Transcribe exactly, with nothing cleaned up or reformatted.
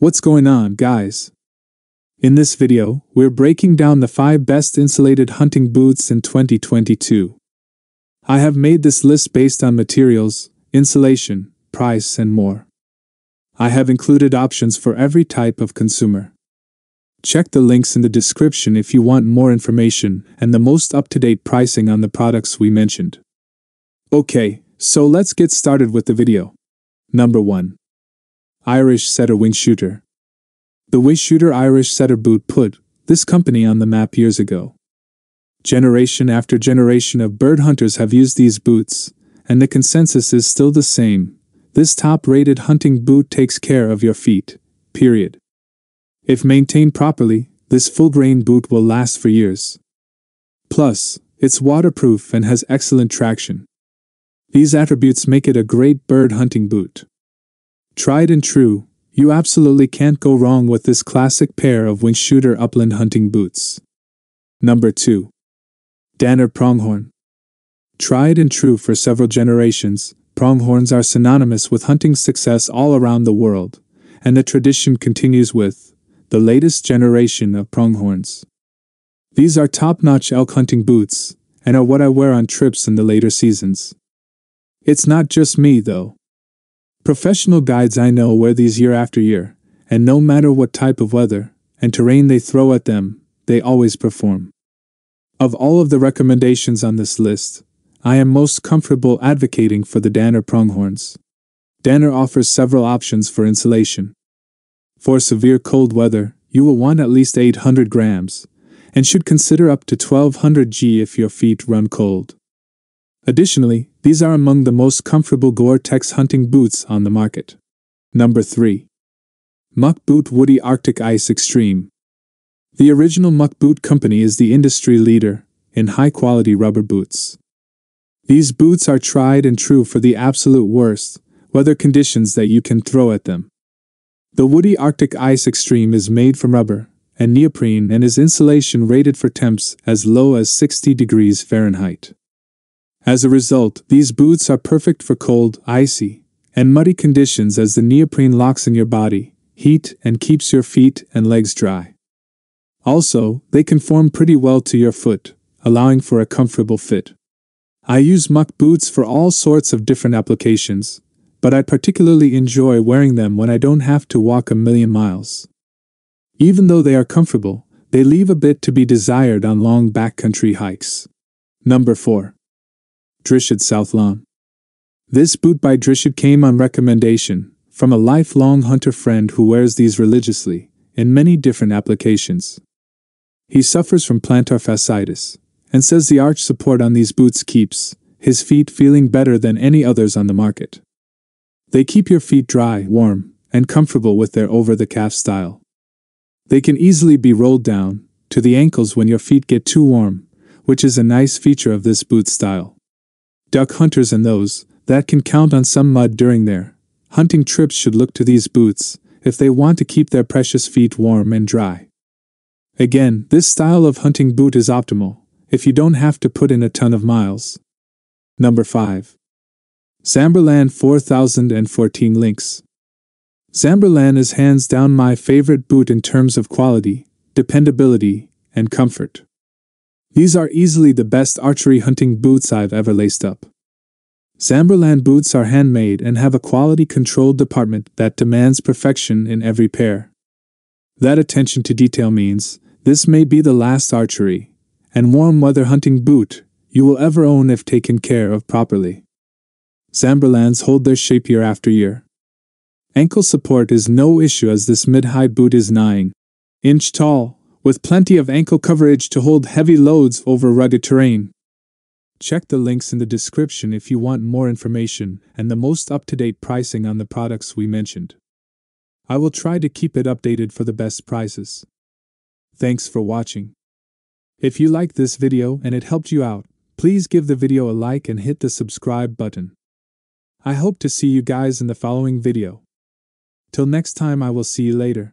What's going on, guys? In this video, we're breaking down the five best insulated hunting boots in twenty twenty-two. I have made this list based on materials, insulation, price, and more. I have included options for every type of consumer. Check the links in the description if you want more information and the most up-to-date pricing on the products we mentioned. Okay, so let's get started with the video. Number one. Irish Setter Wingshooter. The Wingshooter Irish Setter boot put this company on the map years ago. Generation after generation of bird hunters have used these boots, and the consensus is still the same. This top-rated hunting boot takes care of your feet, period. If maintained properly, this full-grain boot will last for years. Plus, it's waterproof and has excellent traction. These attributes make it a great bird hunting boot. Tried and true, you absolutely can't go wrong with this classic pair of Wingshooter upland hunting boots. Number two. Danner Pronghorn. Tried and true for several generations, pronghorns are synonymous with hunting success all around the world, and the tradition continues with the latest generation of pronghorns. These are top-notch elk hunting boots, and are what I wear on trips in the later seasons. It's not just me, though. Professional guides I know wear these year after year, and no matter what type of weather and terrain they throw at them, they always perform. Of all of the recommendations on this list, I am most comfortable advocating for the Danner Pronghorns. Danner offers several options for insulation. For severe cold weather, you will want at least eight hundred grams, and should consider up to twelve hundred grams if your feet run cold. Additionally, these are among the most comfortable Gore-Tex hunting boots on the market. Number three. Muck Boot Woody Arctic Ice Extreme. The original Muck Boot Company is the industry leader in high-quality rubber boots. These boots are tried and true for the absolute worst weather conditions that you can throw at them. The Woody Arctic Ice Extreme is made from rubber and neoprene and is insulation rated for temps as low as sixty degrees Fahrenheit. As a result, these boots are perfect for cold, icy, and muddy conditions as the neoprene locks in your body, heat, and keeps your feet and legs dry. Also, they conform pretty well to your foot, allowing for a comfortable fit. I use Muck boots for all sorts of different applications, but I particularly enjoy wearing them when I don't have to walk a million miles. Even though they are comfortable, they leave a bit to be desired on long backcountry hikes. Number four. Dryshod Southlan. This boot by Dryshod came on recommendation from a lifelong hunter friend who wears these religiously in many different applications. He suffers from plantar fasciitis and says the arch support on these boots keeps his feet feeling better than any others on the market. They keep your feet dry, warm, and comfortable with their over-the-calf style. They can easily be rolled down to the ankles when your feet get too warm, which is a nice feature of this boot style. Duck hunters and those that can count on some mud during their hunting trips should look to these boots if they want to keep their precious feet warm and dry. Again, this style of hunting boot is optimal if you don't have to put in a ton of miles. Number five. Zamberlan four thousand fourteen Lynx. Zamberlan is hands down my favorite boot in terms of quality, dependability, and comfort. These are easily the best archery hunting boots I've ever laced up. Zamberlan boots are handmade and have a quality control department that demands perfection in every pair. That attention to detail means this may be the last archery and warm weather hunting boot you will ever own if taken care of properly. Zamberlans hold their shape year after year. Ankle support is no issue as this mid-high boot is nine inch tall, with plenty of ankle coverage to hold heavy loads over rugged terrain. Check the links in the description if you want more information and the most up-to-date pricing on the products we mentioned. I will try to keep it updated for the best prices. Thanks for watching. If you liked this video and it helped you out, please give the video a like and hit the subscribe button. I hope to see you guys in the following video. Till next time, I will see you later.